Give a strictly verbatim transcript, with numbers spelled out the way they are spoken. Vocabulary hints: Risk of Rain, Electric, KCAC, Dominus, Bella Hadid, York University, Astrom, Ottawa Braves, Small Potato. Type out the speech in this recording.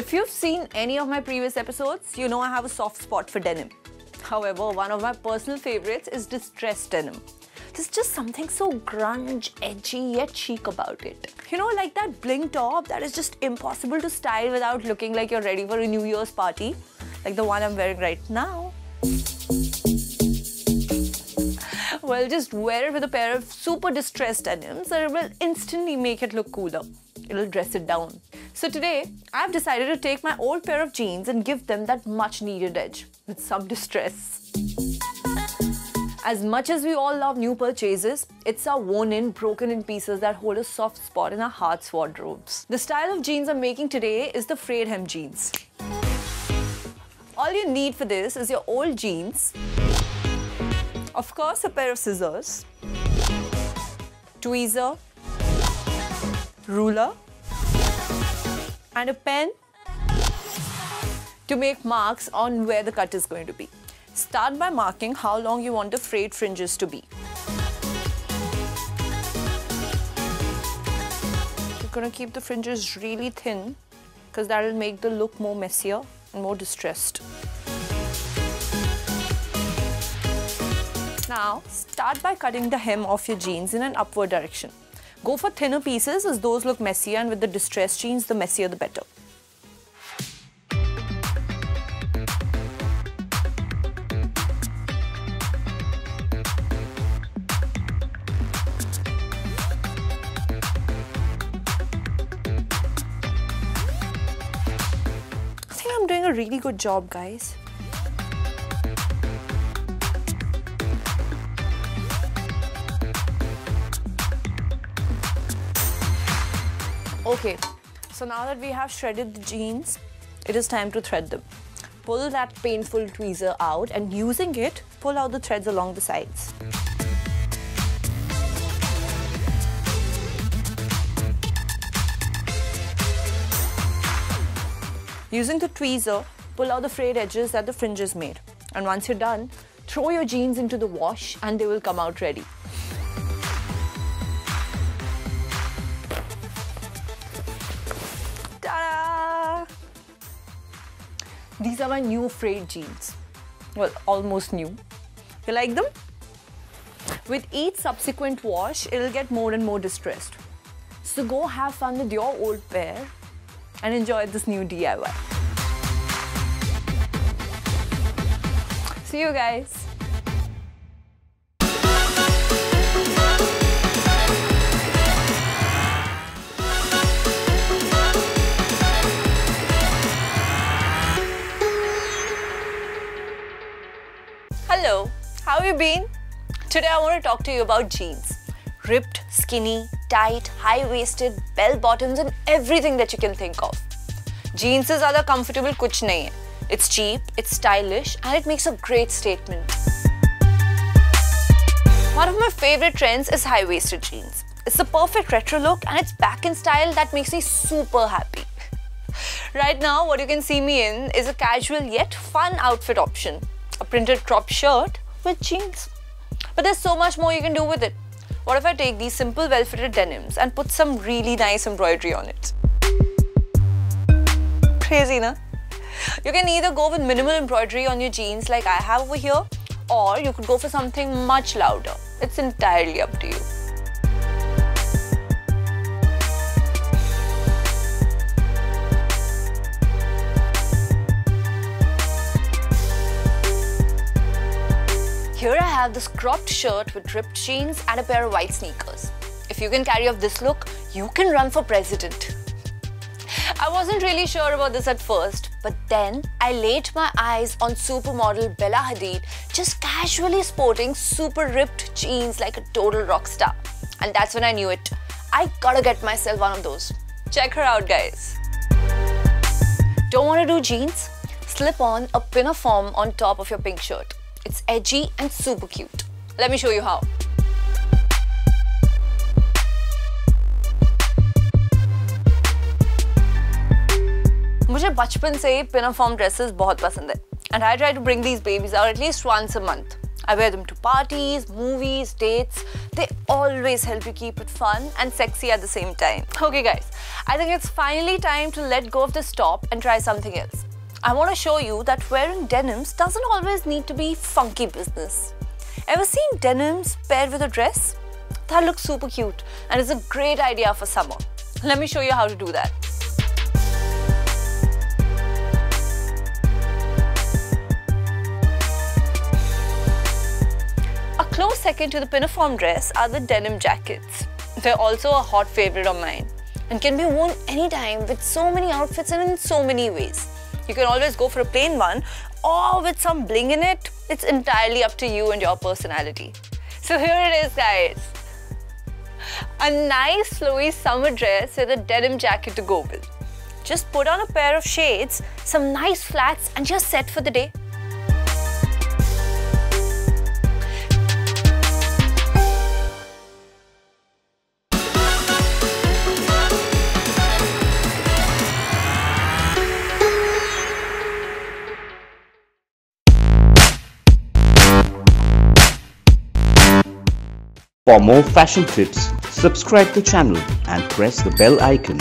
If you've seen any of my previous episodes, you know I have a soft spot for denim. However, one of my personal favorites is distressed denim. There's just something so grunge, edgy, yet chic about it. You know, like that bling top that is just impossible to style without looking like you're ready for a New Year's party, like the one I'm wearing right now. Well, just wear it with a pair of super distressed denims and it will instantly make it look cooler. It'll dress it down. So today, I've decided to take my old pair of jeans and give them that much needed edge with some distress. As much as we all love new purchases, it's our worn-in, broken-in pieces that hold a soft spot in our heart's wardrobes. The style of jeans I'm making today is the frayed hem jeans. All you need for this is your old jeans, of course a pair of scissors, tweezer, ruler, and a pen to make marks on where the cut is going to be. Start by marking how long you want the frayed fringes to be. You're going to keep the fringes really thin because that will make the look more messier and more distressed. Now, start by cutting the hem of your jeans in an upward direction. Go for thinner pieces as those look messier, and with the distressed jeans, the messier the better. I'm doing a really good job, guys. Okay, so now that we have shredded the jeans, it is time to thread them. Pull that painful tweezer out and using it, pull out the threads along the sides. Using the tweezer, pull out the frayed edges that the fringes made. And once you're done, throw your jeans into the wash and they will come out ready. Ta-da! These are my new frayed jeans. Well, almost new. You like them? With each subsequent wash, it'll get more and more distressed. So go have fun with your old pair and enjoy this new D I Y. See you guys. Hello, how have you been? Today I want to talk to you about jeans. Ripped, skinny, tight, high-waisted, bell-bottoms and everything that you can think of. Jeans se zyada comfortable kuch nahi hai. It's cheap, it's stylish and it makes a great statement. One of my favorite trends is high-waisted jeans. It's the perfect retro look and it's back in style that makes me super happy. Right now, what you can see me in is a casual yet fun outfit option. A printed crop shirt with jeans. But there's so much more you can do with it. What if I take these simple well-fitted denims and put some really nice embroidery on it? Crazy, na? You can either go with minimal embroidery on your jeans like I have over here, or you could go for something much louder. It's entirely up to you. Here I have this cropped shirt with ripped jeans and a pair of white sneakers. If you can carry off this look, you can run for president. I wasn't really sure about this at first, but then I laid my eyes on supermodel Bella Hadid just casually sporting super ripped jeans like a total rock star. And that's when I knew it. I gotta get myself one of those. Check her out, guys. Don't want to do jeans? Slip on a pinafore on top of your pink shirt. It's edgy and super cute. Let me show you how. मुझे बचपन से ही pinaform dresses बहुत पसंद है, and I try to bring these babies out at least once a month. I wear them to parties, movies, dates. They always help you keep it fun and sexy at the same time. Okay guys, I think it's finally time to let go of this top and try something else. I want to show you that wearing denims doesn't always need to be funky business. Ever seen denims paired with a dress? That looks super cute and is a great idea for summer. Let me show you how to do that. A close second to the piniform dress are the denim jackets. They're also a hot favorite of mine and can be worn anytime with so many outfits and in so many ways. You can always go for a plain one or with some bling in it. It's entirely up to you and your personality. So here it is guys. A nice flowy summer dress with a denim jacket to go with. Just put on a pair of shades, some nice flats and you're set for the day. For more fashion tips, subscribe to the channel and press the bell icon.